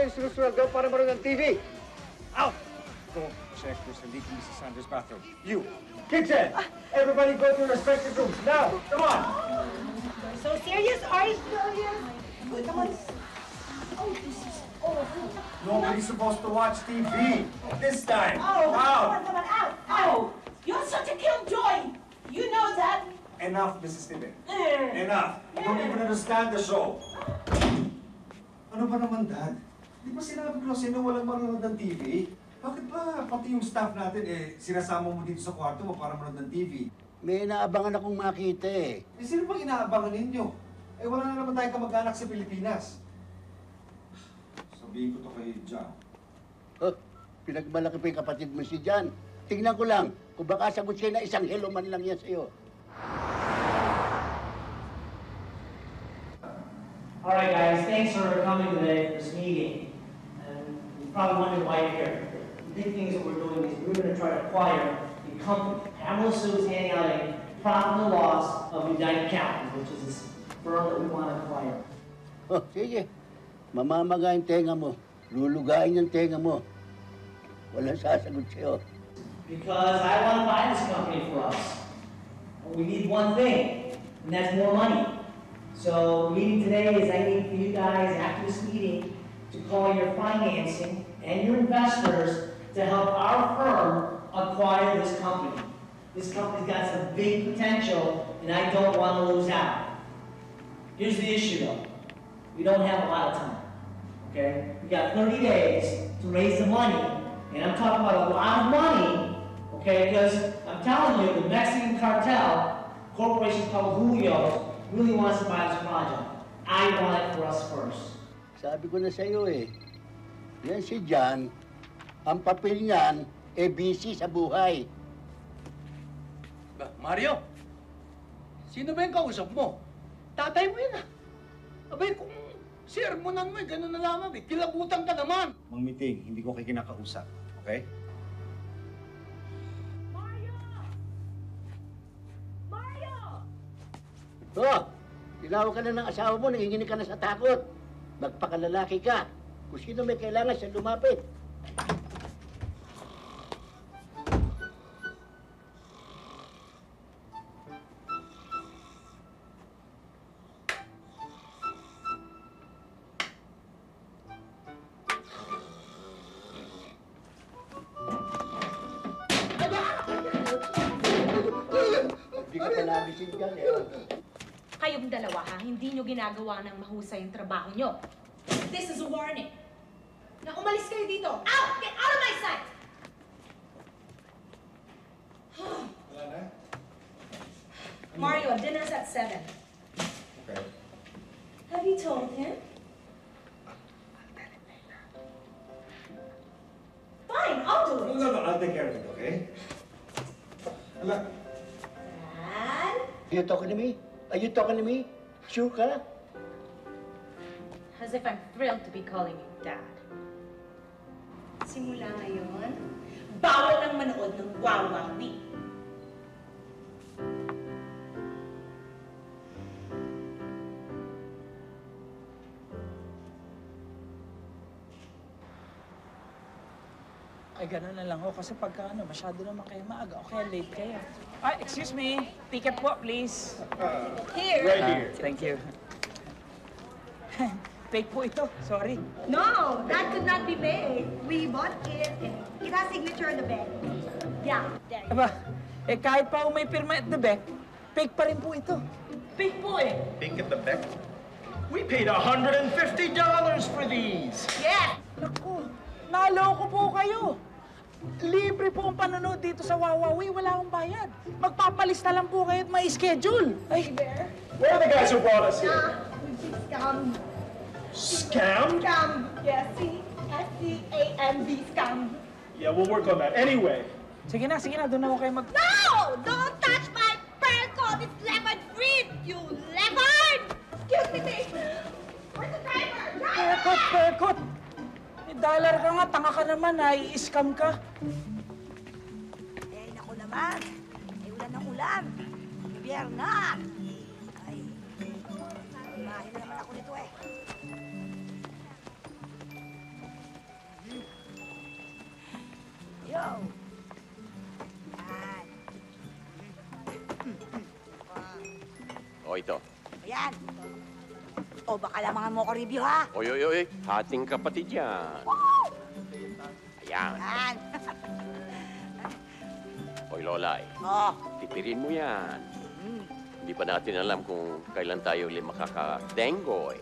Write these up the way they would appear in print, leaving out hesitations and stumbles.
kayo sinusunod daw para maroon ng TV. Out! Go check this and leave Mrs. Sanders' bathroom. You, kitchen! Everybody go to your respective rooms. Now, come on! So serious, are you serious? Come on. Oh, this is awful. Nobody's supposed to watch TV. This time. Oh, out! Come on, out! Out! You're such a killjoy! You know that. Enough, Mrs. Stevens. Enough. You don't even understand the show. Ano ba naman, Dad? Di ba sinabi ko sa'yo na walang manonood ng TV? Bakit ba pati yung staff natin, sinasama mo dito sa kwarto mo para manood ng TV? May inaabangan akong makita, eh. Eh, sino bang inaabangan ninyo? Eh, wala na naman tayong kamag-anak sa Pilipinas. Sabihin ko to kay John. Oh, pinagmalaki pa yung kapatid mo si John. Tingnan ko lang kung baka sagot siya na isang hello man lang yan sa'yo. All right, guys. Thanks for coming today for this meeting. And you probably wondered why you're here. The big things that we're doing is we're going to try to acquire the company. Pamela Sue is handing out a profit and loss of United County, which is this firm that we want to acquire. Oh, sige. Mamamagayin tenga mo. Lulugayin yung tenga mo. Walang sasagot sa'yo. Because I want to buy this company for us. But we need one thing, and that's more money. So the meeting today is I need for you guys after this meeting to call your financing and your investors to help our firm acquire this company. This company's got some big potential and I don't want to lose out. Here's the issue though. We don't have a lot of time. Okay? We got 30 days to raise the money. And I'm talking about a lot of money, okay, because I'm telling you the Mexican cartel, corporation called Julio, really wants to buy this project. I want it for us first. Sabi ko na sa'yo eh. Yan si John, ang papel niyan, busy sa buhay. Ba, Mario? Sino ba yung kausap mo? Tatay mo yun ah. Abay, kung sermonan mo eh, gano'n na lamang eh. Kilabutan ka naman. Mang Miting, hindi ko kayo kinakausap, okay? Oh, tinawag ka na ng asawa mo, nanginginig ka na sa takot. Magpakalalaki ka. Kung sino may kailangan, siya lumapit. Hindi ka pa nabisin dyan eh. Kayong dalawa, ha? Hindi nyo ginagawa ng mahusay yung trabaho nyo. This is a warning. Na umalis kayo dito. Out! Get out of my sight! Wala na? Mario, dinner's at 7. Okay. Have you told him? Fine, I'll do it. No, I'll take care of it, okay? Ala. Dad? You talking to me? Are you talking to me? Sure ka? As if I'm thrilled to be calling you Dad. Simula ngayon, bawal nang manood ng wawawi. Ay, gano'n na lang ho. Kasi pagka ano, masyado naman kayo maaga o kaya late kayo. Ah, excuse me. Ticket po, please. Here. Right here. Thank you. Fake po ito. Sorry. No, that could not be made. We bought it. It has signature on the back. Yeah. Aba, eh kahit pa may pirma at the back, fake pa rin po ito. Fake po eh. Fake at the back? We paid $150 for these. Yeah. Naku, naloko po kayo. Libre po ang panonood dito sa Wawawi. Wala akong bayad. Magpapalista lang po kayo at may schedule. Ay. Where are the guys who brought us here? Scam. Scam? Scam. Yes, C-S-C-A-M-B, scam. Yeah, we'll work on that. Anyway. Sige na, doon na ako kayo mag... No! Don't touch my pearl. It's lemon green, you lemon! Excuse me, babe. Where's the driver? Driver! Perkot, perkot. May dollar ka nga, tanga ka naman, i-scam ka. Eh, naku naman. Eh, ulan ng ulan. Biyerna. Ay, mahina naman ako nito eh. ito. Ayan. O, baka lamangan mo ko, Rebio, ha? Oy, oy, oy. Ating kapatid yan. Woo! Ayan. Ayan. Oy, Lolay. Oh. Tipirin mo yan. Mm. Hindi pa natin alam kung kailan tayo ulit makakadengoy.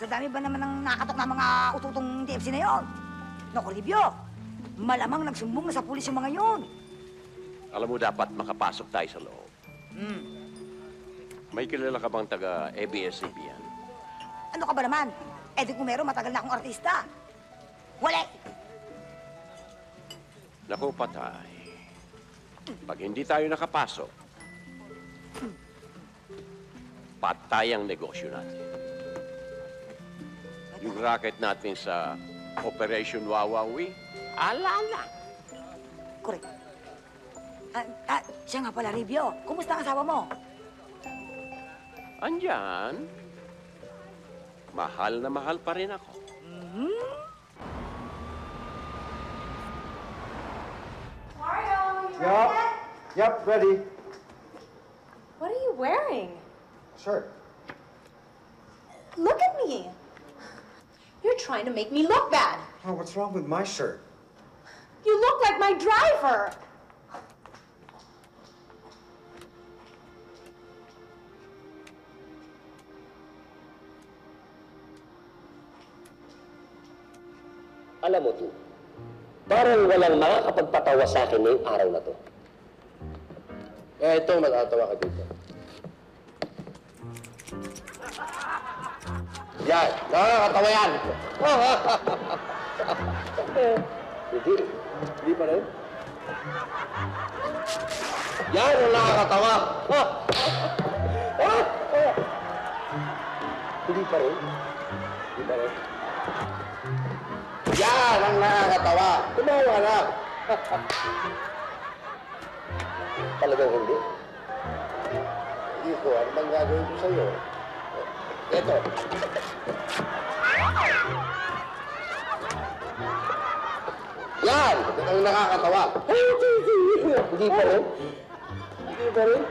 Sa dami ba naman ang nakatok na mga ututong DFC na yon? Naku, Rebio, malamang nagsumbong na sa pulis yung mga yon. Alam mo, dapat makapasok tayo sa loob. Mm. May kilala ka bang taga ABS-CBN? Ano ka ba naman? Edwin Cumero, matagal na akong artista. Wala! Naku, patay. Pag hindi tayo nakapasok, patay ang negosyo natin. Yung racket natin sa Operation Wawawi, alala. Correct. Siya nga pala, Rebio. Kumusta ang asawa mo? Andyan. Mahal na mahal pa rin ako. Mm-hmm. Mario, you ready yet? Yep, ready. What are you wearing? Shirt. Look at me. You're trying to make me look bad. Oh, what's wrong with my shirt? You look like my driver. Alam mo, Ju, parang walang makakapagpatawa sa akin ngayong araw na to. Kaya ito, mag-atawa ka dito. Yan, nakakatawa yan! Hindi, hindi pa rin. Yan ang nakakatawa! Hindi pa rin. Hindi pa rin. Yan ang nakakatawa. Tumawa na. Talagang hindi. Hindi ko. Ano bang gagawin ko sa'yo? Ito. Yan ang nakakatawa. Hindi pa rin. Hindi pa rin.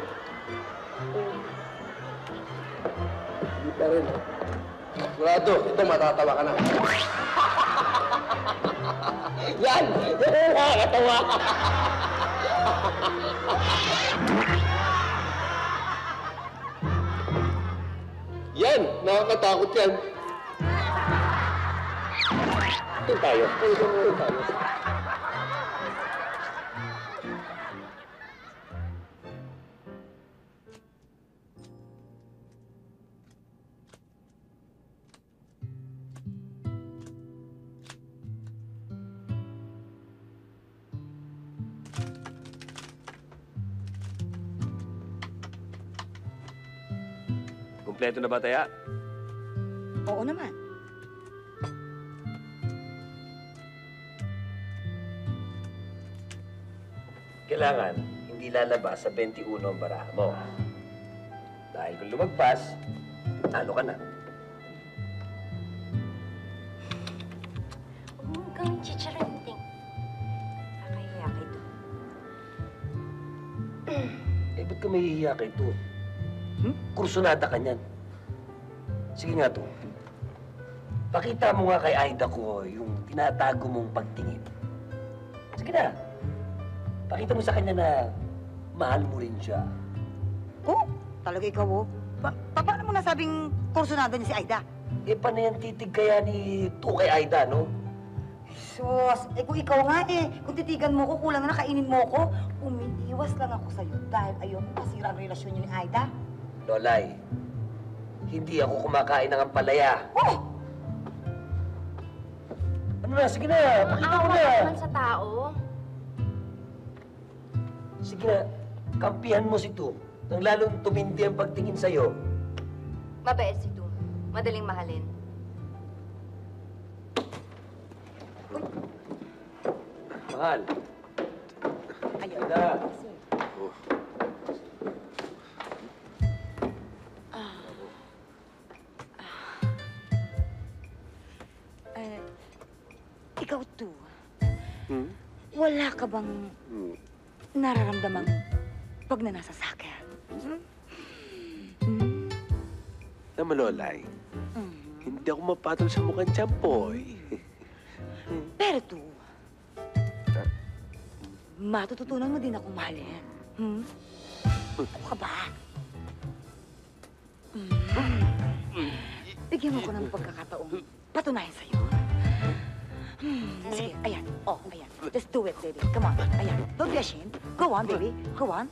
Hindi pa rin. Sigurado, ito matatawa ka na. Yan! Yan! Nakakatawa! Yan! Nakakatakot yan! Ito tayo. Ito tayo. Kompleto na ba, Taya? Oo naman. Kailangan, hindi lalabas sa 21 ang baraha mo. Dahil kung lumagpas, talo ka na. Huwag mong gawin chicharanting. Nakahiya ka ito. Eh, ba't ka mahihiya ka ito? Hmm? Kursunada ka niyan. Sige nga to. Pakita mo nga kay Aida ko yung tinatago mong pagtingin. Sige na. Pakita mo sa kanya na mahal mo rin siya. Oh, talaga ikaw oh. Paano mo nasabing kursunada niya si Aida? Eh, paano yan titig kaya ni to kay Aida, no? Sos, eh kung ikaw nga eh, kung titigan mo ko, kulang na nakainin mo ko, umiiwas lang ako sa'yo dahil ayoko masira ang relasyon niyo ni Aida. Lolay, hindi ako kumakain ng ampalaya. Oh! Ano na? Sige na, pakita ko na. Ako naman sa tao. Sige na, kampihan mo si Tu. Nang lalong tumindi ang pagtingin sa'yo. Mabait si Tu. Madaling mahalin. Uy. Mahal. Ayaw. Aida. Ikaw, Tu, wala ka bang nararamdamang pag nanasa sa akin? Hmm? na malolay. Hindi ako mapatol sa mukhang champoy. Pero matututunan mo din ako mahalin. Ako ka ba? Bigyan mo ko ng pagkakataong patunayan sa'yo. Sige, ayan. Oh, ayan. Let's do it, baby. Come on. Ayan. Don't be ashamed. Go on, baby. Go on.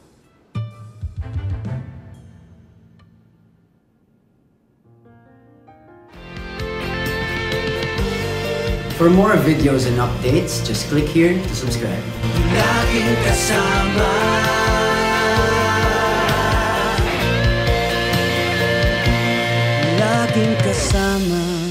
For more videos and updates, just click here to subscribe. Laging kasama. Kasama.